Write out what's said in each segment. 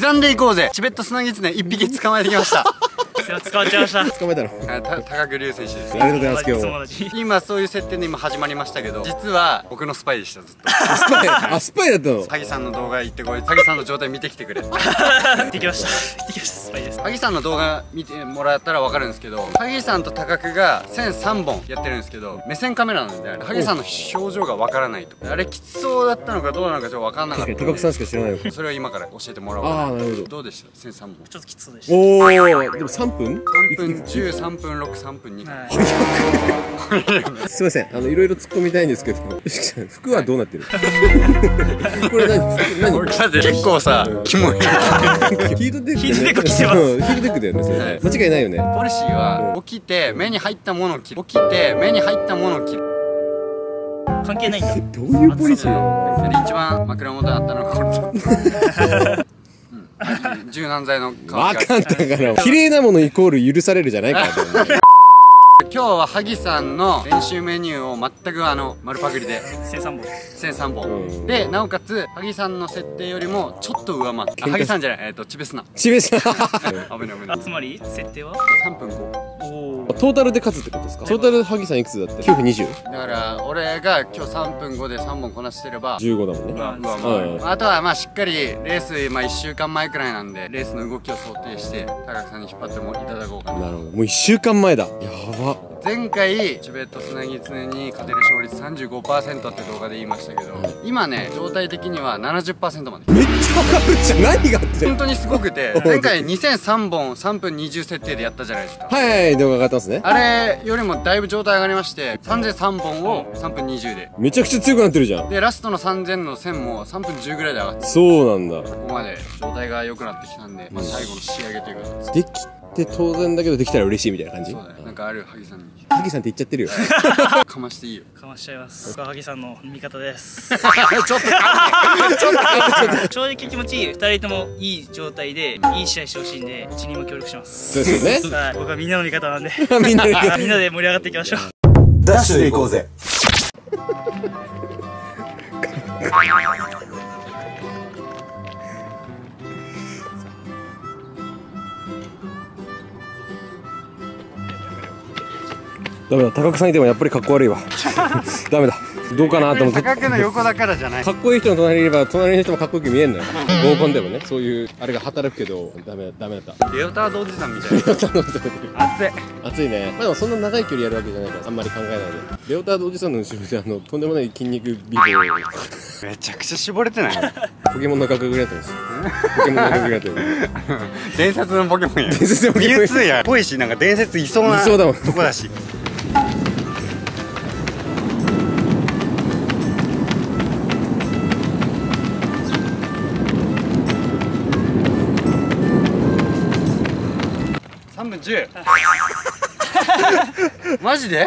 刻んでいこうぜ。チベットスナギツネ一匹捕まえてきました。捕まっちゃいました。捕まえたの。高久龍選手です。ありがとうございます。今日。今そういう設定で今始まりましたけど、実は僕のスパイでしたずっと。スパイ。あ、スパイだったの。萩さんの動画行ってこい。萩さんの状態見てきてくれ。行ってきました。行ってきました。スパイです。萩さんの動画見てもらったらわかるんですけど、萩さんと高久が1003本やってるんですけど、目線カメラなんで萩さんの表情がわからないと。あれきつそうだったのかどうなのかちょっとわかんなかった。高久さんしか知らないよ。それを今から教えてもらおう。ああ、なるほど。どうでした？1003本。ちょっときつそうでした。おお。でも3分10、3分6、3分2。すみません、いろいろ突っ込みたいんですけど、服はどうなってる？これ何？結構さ、キモい。ヒートテック。ヒートテック着てます。ヒートテックだよね。間違いないよね。ポリシーは起きて目に入ったものを着る。起きて目に入ったものを着る。関係ないんだ。どういうポリシー？それで一番枕元だったのがこれ。柔軟剤の香りが分かったから綺麗なものイコール許されるじゃないか今日は萩さんの練習メニューを全く丸パクリで1003本で、なおかつ萩さんの設定よりもちょっと上回って、萩さんじゃないチベスナ危ない危ない。つまり設定は3分5。トータルで勝つってことですか？トータル萩さんいくつだって？9分20。だから俺が今日3分5で3本こなしてれば15だもんね。あとはまあしっかりレース1週間前くらいなんで、レースの動きを想定して高久さんに引っ張ってもいただこうかな。なるほど、もう1週間前だ。やば。前回チベットスナギツネに勝てる勝率 35% って動画で言いましたけど、今ね状態的には 70% まで。めっちゃわかるじゃん。何があって、本当にすごくて、前回2003本3分20設定でやったじゃないですか。はい、動画上がってますね。あれよりもだいぶ状態上がりまして、3003本を3分20でめちゃくちゃ強くなってるじゃん。でラストの3000の1000も3分10ぐらいで上がって、そうなんだ。ここまで状態が良くなってきたんで、まあ最後の仕上げというかできて当然だけど、できたら嬉しいみたいな感じ。そうだね。なんかある？萩さんに。萩さんって言っちゃってるよ。かましていいよ。かましちゃいます。僕は萩さんの味方です。ちょっと正直気持ちいい。2人ともいい状態でいい試合してほしいんで、うちにも協力します。そうですよね。僕はみんなの味方なんで、みんなで盛り上がっていきましょう。ダッシュで行こうぜ。ダメだ、高久さんいてもやっぱりかっこ悪いわ。ダメだ、どうかなと思って。高久の横だからじゃない。かっこいい人の隣にいれば隣の人もかっこよく見えんのよ。合コンでもね、そういうあれが働くけど、ダメだった。レオタードおじさんみたいな。レオタードおじさんみたいな。熱いね。まあでもそんな長い距離やるわけじゃないから、あんまり考えないで。レオタードおじさんの後ろでとんでもない筋肉ビデオ。めちゃくちゃ絞れてない。ポケモンの格好ぐらいだったんです。ポケモンの格好ぐらいだったんです。伝説のポケモンや。伝説のポケモン。ミュウツーや。ぽいし、なんか伝説いそうなとこだし。3分10。マジで？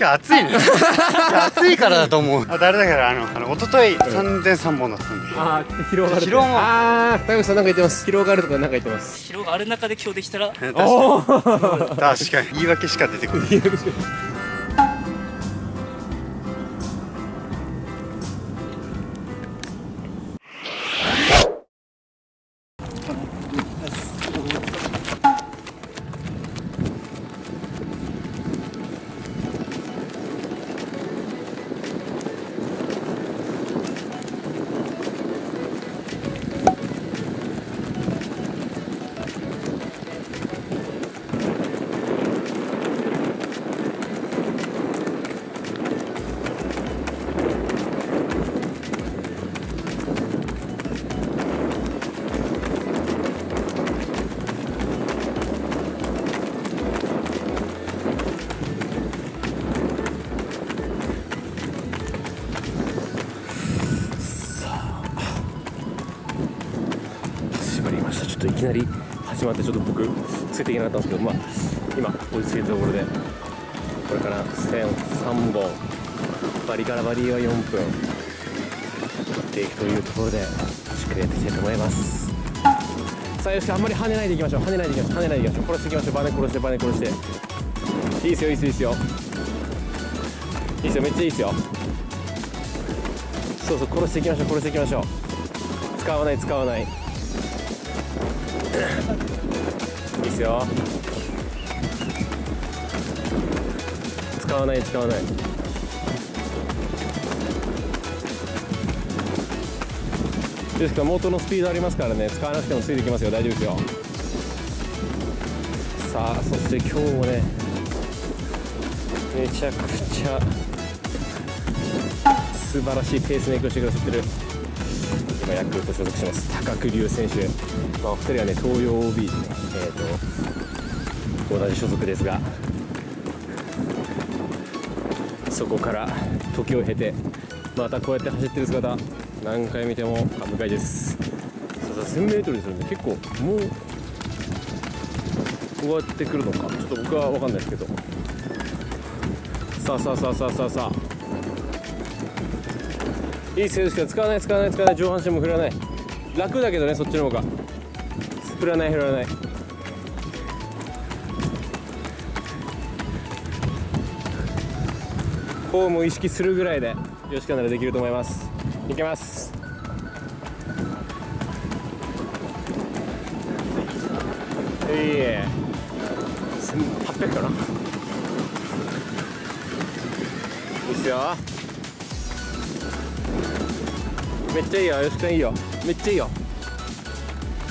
今日暑いね。暑いからだと思う。あ、誰だから一昨日3003本だったんで。ああ、広がる。広も。ああ、高久さんなんか言ってます。広がるとかなんか言ってます。広がる中で今日できたら。確かに。言い訳しか出てこない。いきなり始まってちょっと僕ついていけなかったんですけど、まあ、今追いつけたところで、これから線3本、バリからバリは4分打っていくというところで、しっかりやっていきたいと思います。さあ、よし、あんまり跳ねないでいきましょう。跳ねないでいきましょう。跳ねないでいきましょう。殺していきましょう。バネ殺してバネ殺して、いいですよ、いいですよ、いいですよ、めっちゃいいですよ。そうそう、殺していきましょう、殺していきましょう。使わない、使わないいいっすよ。使わない、使わない。ですから元のスピードありますからね、使わなくてもついてきますよ。大丈夫ですよ。さあ、そして今日もね、めちゃくちゃ素晴らしいペースメイクをしてくださってる、ヤクルト所属します高久龍選手、まあ、お二人はね、東洋 OB、同じ所属ですが、そこから時を経てまたこうやって走ってる姿、何回見ても感慨です。 1000m ですよね。結構もう終わってくるのか、ちょっと僕は分かんないですけど、さあさあさあさあさあさあ、いい精度しか使わない、使わない、使わない。上半身も振らない。楽だけどね、そっちの方が。振らない、振らない。フォームを意識するぐらいでよしかならできると思います。いけます。1800かな。いいっすよ。めっちゃいいよ、よしくんいいよ、めっちゃいいよ。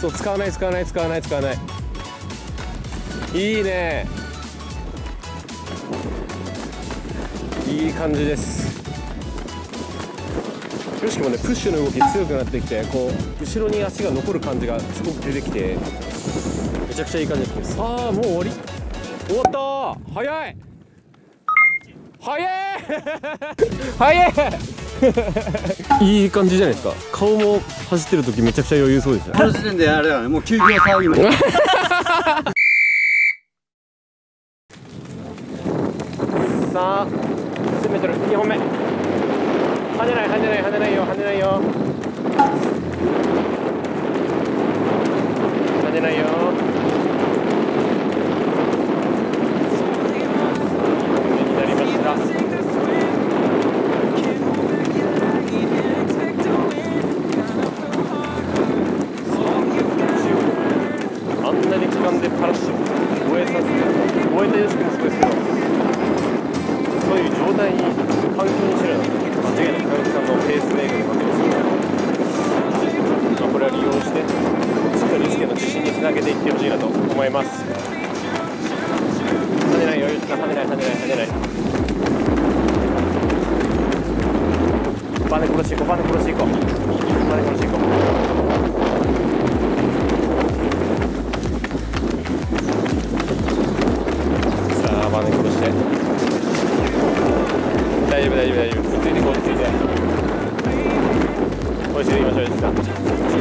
そう、使わない、使わない、使わない、使わない。いいね、いい感じです。よしくもね、プッシュの動き強くなってきて、こう後ろに足が残る感じがすごく出てきて、めちゃくちゃいい感じです。さあ、もう終わり、終わったー。早い早い早いいい感じじゃないですか。顔も走ってる時めちゃくちゃ余裕そうでしたね。この時点であれだよね、もう休憩騒ぎましたさあ、1000m2 本目、跳ねない、跳ねない、跳ねないよ、跳ねないよ、跳ねないよ。バネ殺していこう、バネ殺していこう、バネ殺していこう。さあ、バネ殺して、大丈夫大丈夫大丈夫、ついてこう、ついてこう、ついていきましょう。よしさん、ほい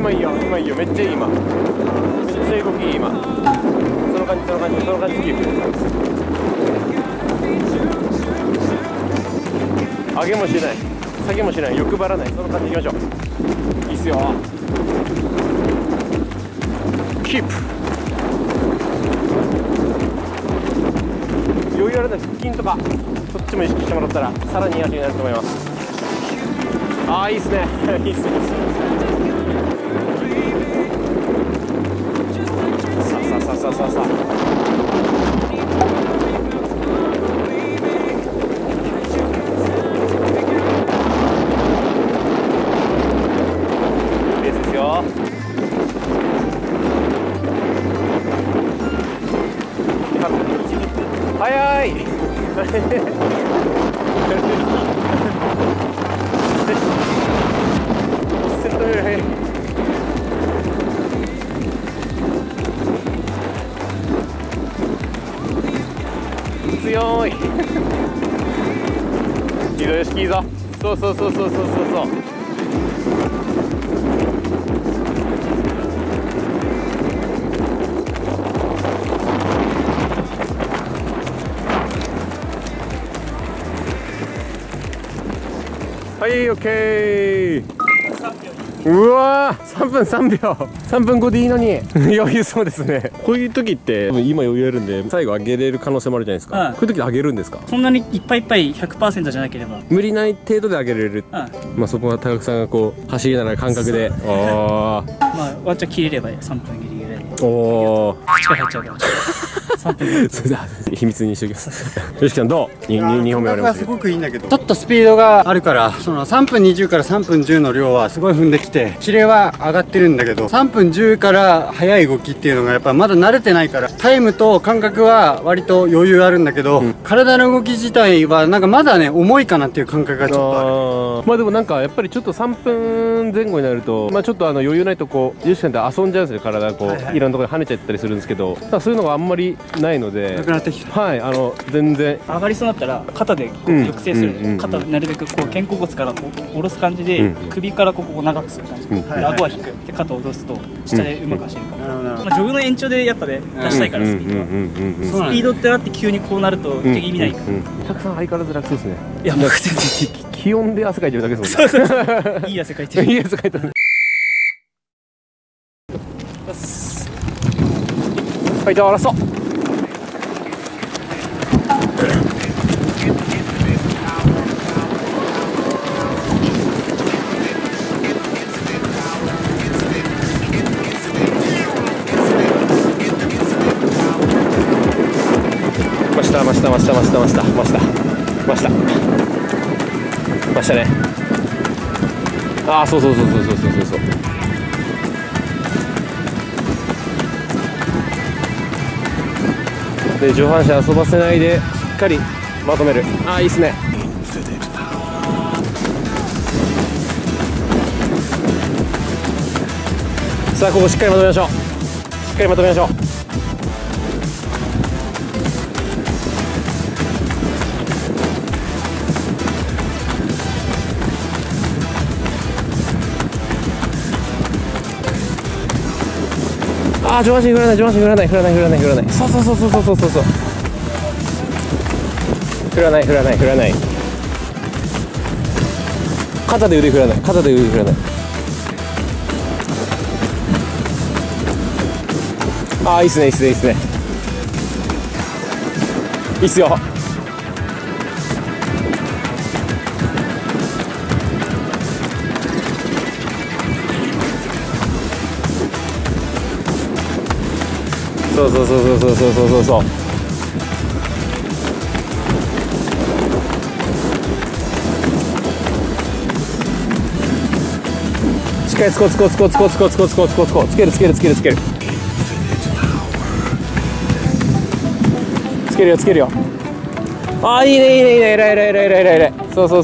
今いいよ、めっちゃいい、今めっちゃ動きいい、今その感じ、その感じ、その感じ、キープ、上げもしない、下げもしない、欲張らない、その感じいきましょう。いいっすよ、キープ、余裕あるな、腹筋とかそっちも意識してもらったらさらにいい味になると思います。ああ、いいっすねいいっすね、いいっすね。さあさあさあ、いいですよ。早い強い移動式いいぞ。そうはい、オッケー。うわー、3分3秒、3分5でいいのに余裕そうですね。こういう時って今余裕あるんで最後上げれる可能性もあるじゃないですか、うん、こういう時上げるんですか？そんなにいっぱいいっぱい 100% じゃなければ無理ない程度で上げれる、うん、まあそこは高久さんがこう走りながら感覚でああまあワンチャン切れれば3分ギリギリでおお力入っちゃうから秘密にしておきます。よしきさんどう？2本目あります。すごくいいんだけど。ちょっとスピードがあるから、その3分20から3分10の量はすごい踏んできて、キレは上がってるんだけど、3分10から速い動きっていうのがやっぱまだ慣れてないから、タイムと感覚は割と余裕あるんだけど、うん、体の動き自体はなんかまだね重いかなっていう感覚がちょっとある。まあでもなんかやっぱりちょっと3分前後になると、まあちょっと余裕ないとこうよしきさんって遊んじゃうんですよ。体がこう、いろんなところに跳ねちゃったりするんですけど、そういうのがあんまりないので、なくなってきた。はい、全然上がりそうになったら肩でこう抑制する。肩なるべくこう肩甲骨からこう下ろす感じで、首からここを長くする感じ。顎は引く。で肩を下ろすと下でうまく走るから。まあジョグの延長でやっぱね出したいからスピードは。スピードってなって急にこうなると結局意味ないから。たくさん相変わらず楽そうですね。いや僕全然気温で汗かいてるだけですもんね。そういい汗かいてる。いい汗かいてる。はい、じゃあ下ろそう。ましたね。ああそう。で上半身遊ばせないでしっかりまとめる。ああいいっすね。さあここしっかりまとめましょう。あ、上半身振らない。そう。振らない。肩で腕振らない。ああ、いいっすね。いいっすよ。そう。しっかりコツコツつける。つけるよ。ああいいね。偉い。そう。うん。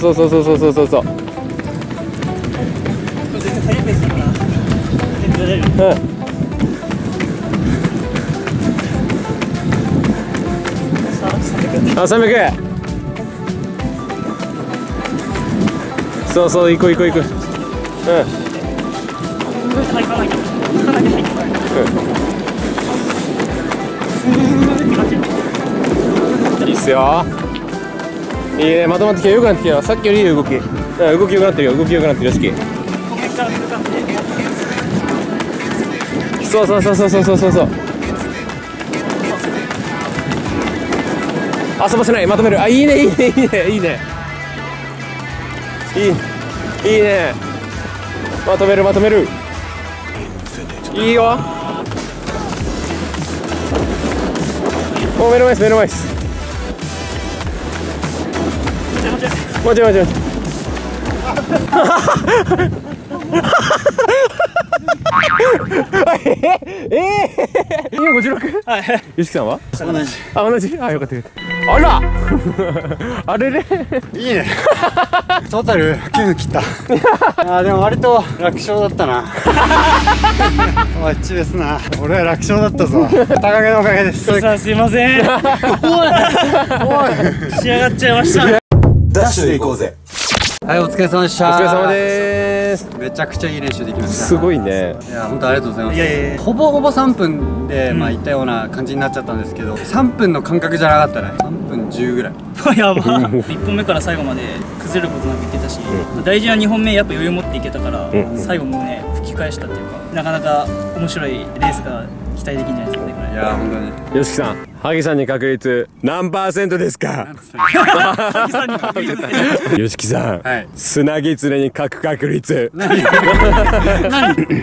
あ、300。そう、行こう。うん。いいっすよ。いいね、まとまってきた、よくなってきた、さっきよりいい動き。動きよくなってるよ、よしき。そう。遊ばせない、まとめる。あ、いいね。まとめる。いいよ。お、目の前です。待て。今 56？ はい。ゆしきさんは同じ。あ、同じ。あ、よかったよかった。あらあれれいいね。トータル9切った。あ、でも割と楽勝だったな。マッチですな。俺は楽勝だったぞ。高木のおかげです。さんすいません。おいおい、仕上がっちゃいました。ダッシュで行こうぜ。はい、お疲れ様でした。お疲れ様です。めちゃくちゃいい練習できました。すごいね。いや、本当ありがとうございます。いやいやいや、ほぼほぼ3分で、まあいったような感じになっちゃったんですけど、3分の感覚じゃなかったね。3分10ぐらい。やば。1本目から最後まで崩れることなくいけたし、大事な2本目やっぱ余裕持っていけたから、最後もうね、吹き返したっていうか、なかなか面白いレースが期待できるんじゃないですかね、これ。いや、本当に。よしきさん、萩さんに確率何%ですか？萩さんに確率。よしきさん、砂ぎつねに書く確率。何？何？いき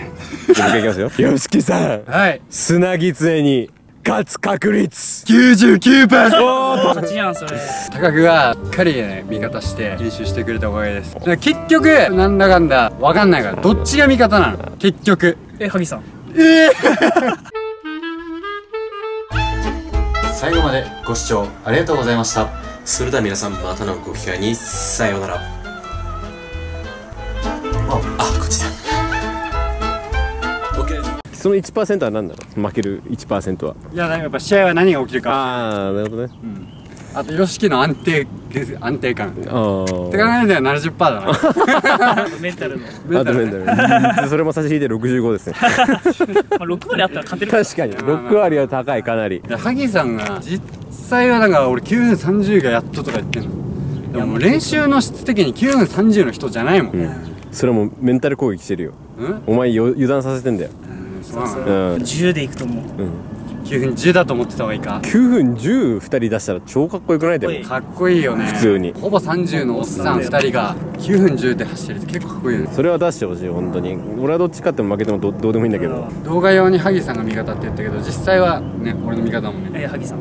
ますよ。よしきさん、砂ぎつねに勝つ確率 99%。 勝ちやんそれ。高木がしっかりね、味方して練習してくれたおかげです。結局なんだかんだ分かんないから、どっちが味方なの結局。萩さん、最後までご視聴ありがとうございました。それでは皆さん、またのご機会に。さようなら。あ、こっちだ。その 1% は何なの？負ける 1% は。いや、なんかやっぱ試合は何が起きるか。ああ、なるほどね。あと、よしきの安定です。安定感。って考えたら 70% だな。メンタルの。あとメンタル。それも差し引いて65ですね。6割あったら勝てる。確かに。6割は高い、かなり。萩さんが、実際はなんか俺9分30がやっととか言ってんの。でももう練習の質的に9分30の人じゃないもん。それもメンタル攻撃してるよ。お前油断させてんだよ。10でいくと思う。9分10だと思ってた方がいいか。9分10 2人出したら超かっこよくない？でもかっこいいよね。普通にほぼ30のおっさん2人が9分10で走ってるって結構かっこいいよね。それは出してほしい、本当に。俺はどっち勝っても負けてもどうでもいいんだけど。動画用に萩さんが味方って言ったけど、実際はね、俺の味方もね。萩さん